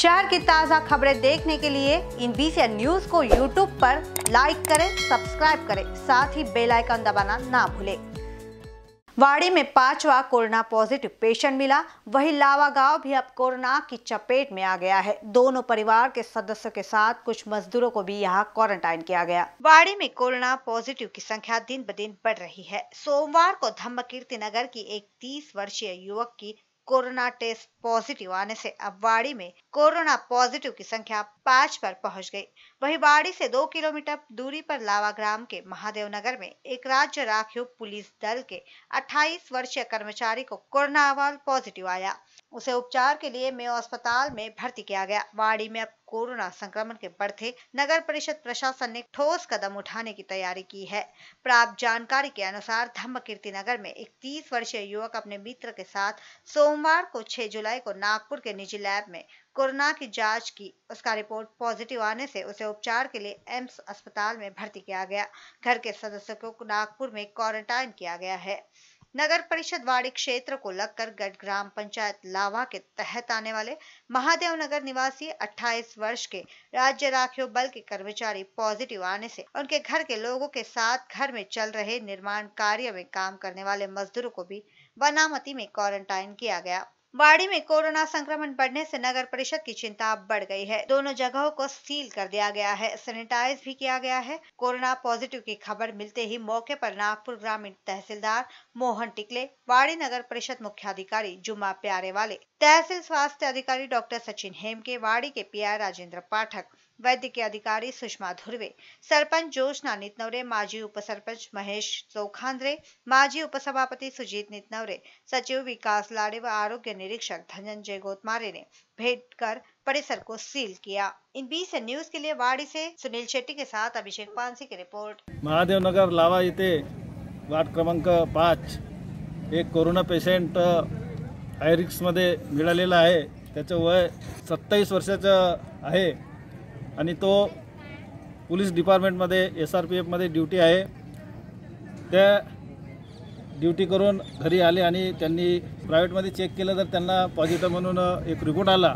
शहर की ताज़ा खबरें देखने के लिए इन बीसीएल न्यूज को YouTube पर लाइक करें, सब्सक्राइब करें, साथ ही बेल आइकन दबाना ना भूलें। वाड़ी में 5वां कोरोना पॉजिटिव पेशेंट मिला, वहीं लाव्हा गांव भी अब कोरोना की चपेट में आ गया है। दोनों परिवार के सदस्यों के साथ कुछ मजदूरों को भी यहां क्वारंटाइन किया गया। वाड़ी में कोरोना पॉजिटिव की संख्या दिन ब दिन बढ़ रही है। सोमवार को धम्मकीर्ति नगर की एक 30 वर्षीय युवक की कोरोना टेस्ट पॉजिटिव आने से अब वाड़ी में कोरोना पॉजिटिव की संख्या 5 पर पहुंच गई। वहीं वाड़ी से 2 किलोमीटर दूरी पर लाव्हा ग्राम के महादेव नगर में एक राज्य राखियों पुलिस दल के 28 वर्षीय कर्मचारी को कोरोना अहवाल पॉजिटिव आया। उसे उपचार के लिए मेयो अस्पताल में भर्ती किया गया। वाड़ी में अब कोरोना संक्रमण के बढ़ते नगर परिषद प्रशासन ने ठोस कदम उठाने की तैयारी की है। प्राप्त जानकारी के अनुसार धम्मकीर्ति नगर में एक 30 वर्षीय युवक अपने मित्र के साथ सोमवार को 6 जुलाई को नागपुर के निजी लैब में कोरोना की जांच की। उसका रिपोर्ट पॉजिटिव आने से उसे उपचार के लिए एम्स अस्पताल में भर्ती किया गया। घर के सदस्यों को नागपुर में क्वारंटाइन किया गया है। नगर परिषद वाड़ी क्षेत्र को लगकर गढ़ ग्राम पंचायत लाव्हा के तहत आने वाले महादेव नगर निवासी 28 वर्ष के राज्य राखियों बल के कर्मचारी पॉजिटिव आने से उनके घर के लोगों के साथ घर में चल रहे निर्माण कार्य में काम करने वाले मजदूरों को भी वनामती में क्वारंटाइन किया गया। वाड़ी में कोरोना संक्रमण बढ़ने से नगर परिषद की चिंता बढ़ गई है। दोनों जगहों को सील कर दिया गया है, सैनिटाइज भी किया गया है। कोरोना पॉजिटिव की खबर मिलते ही मौके पर नागपुर ग्रामीण तहसीलदार मोहन टिकले, वाड़ी नगर परिषद मुख्याधिकारी जुमा प्यारे वाले, तहसील स्वास्थ्य अधिकारी डॉक्टर सचिन हेम के, वाड़ी के पी राजेंद्र पाठक, वैद्यकीय अधिकारी सुषमा धुर्वे, सरपंच जोश नित नवरे, माजी उपसरपंच महेश चोखांद्रे, माजी उपसभापति सुजीत नित नवरे, सचिव विकास लाड़े व आरोग्य निरीक्षक धनंजय गोतमारे ने भेंट कर परिसर को सील किया। इन बीसीएल न्यूज के लिए वाड़ी से सुनील शेट्टी के साथ अभिषेक पानसी की रिपोर्ट। महादेव नगर लाव्हा येथे वार्ड क्रमांक 5 एक कोरोना पेशंट आयरिक्स मध्ये मिळालेला आहे। त्याचं वय 27 वर्षाचं आहे आणि तो पुलिस डिपार्टमेंटमध्ये SRPFमध्ये ड्यूटी आहे। त्या ड्यूटी करून घरी आले आणि त्यांनी प्रायव्हेटमध्ये चेक केलं तर त्यांना पॉझिटिव्ह म्हणून एक रिपोर्ट आला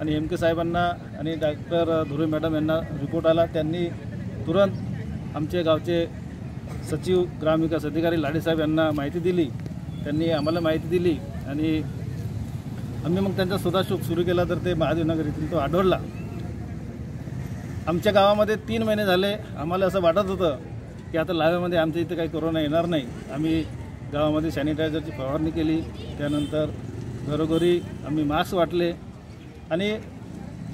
आणि एम के साहेबांना आणि डॉक्टर धुर्वे मॅडम यांना रिपोर्ट आला। त्यांनी तुरंत आमचे गावचे सचिव ग्रामविकास अधिकारी लाडे साहेब यांना माहिती दिली, त्यांनी आम्हाला माहिती दिली आणि आम्ही मग त्यांचा शोधाशोध सुरू केला तर ते महादेवनगर येथील तो आढळला। आमच्या गावामध्ये 3 महिने झाले आम्हाला असं वाटत होतं की आता लाव्ह्यामध्ये आमच्या इथे काही कोरोना येणार नाही। आम्ही गावामध्ये सॅनिटायझरची फवारणी केली, त्यानंतर घरोघरी आम्ही मास्क वाटले आणि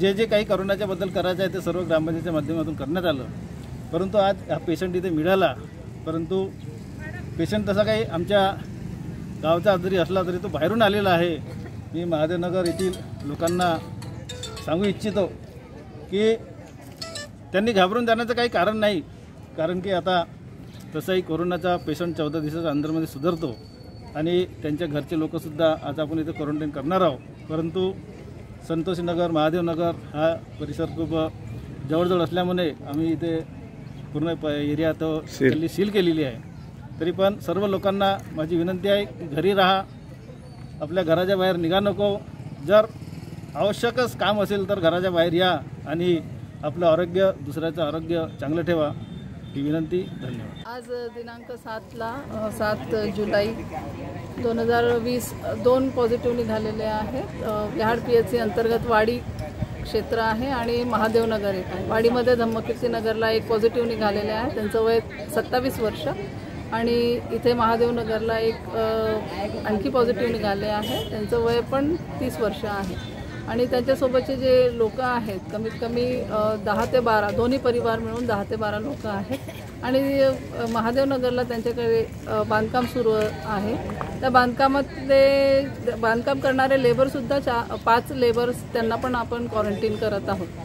जे जे काही कोरोनाच्याबद्दल करायचं आहे ते सर्व ग्रामपंचायतीच्या माध्यमातून करण्यात आलं। परंतु आज हा पेशंट इथे मिळाला, परंतु पेशंट तसा काही आमच्या गावचा जरी असला तरी तो बाहेरून आलेला आहे। मी महादेवनगर येथील लोकांना सांगू इच्छितो की त्यांनी घाबरून जाण्याचं काही कारण नाही, कारण की आता तसाही कोरोनाचा पेशंट 14 दिवसाच्या अंदरमध्ये सुधारतो आणि त्यांच्या घरचे लोकसुद्धा आज आपण इथे क्वारंटाईन करणार आहोत। परंतु संतोषनगर महादेवनगर हा परिसर खूप जवळजवळ असल्यामुळे आम्ही इथे पूर्ण एरिया तो सील केलेली आहे। तरीपन सर्व लोकांना माझी विनंती आहे की घरी राहा, आपल्या घराच्या बाहेर निघा नको। जर आवश्यकच काम असेल तर घराच्या बाहेर या आणि आपलं आरोग्य दुसऱ्याचं आरोग्य चांगलं ठेवा, ही विनंती। धन्यवाद। आज दिनांक 7 जुलाई 2020 2 पॉझिटिव्ह निघालेले आहेत। लाड PHC अंतर्गत वाडी क्षेत्र आहे आणि महादेवनगर येत आहे। वाडीमध्ये धम्मकीर्ती नगरला एक पॉझिटिव्ह निघालेले आहे, त्यांचं वय 27 वर्ष आणि इथे महादेवनगरला एक आणखी पॉझिटिव्ह निघाले आहे, त्यांचं वय पण 30 वर्ष आहे आणि त्यांच्यासोबतचे जे लोक आहेत कमीत कमी 10 ते 12 दोन्ही परिवार मिळून 10 ते 12 लोक आहेत आणि महादेवनगरला त्यांच्याकडे बांधकाम सुरू आहे। त्या बांधकामातले बांधकाम करणारे लेबरसुद्धा 5 लेबर्स त्यांना पण आपण क्वारंटाईन करत आहोत।